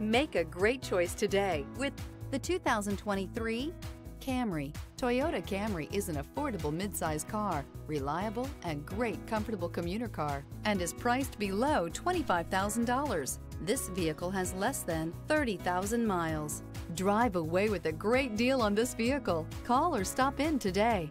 Make a great choice today with the 2023 Camry. Toyota Camry is an affordable midsize car, reliable and great comfortable commuter car, and is priced below $25,000. This vehicle has less than 30,000 miles. Drive away with a great deal on this vehicle. Call or stop in today.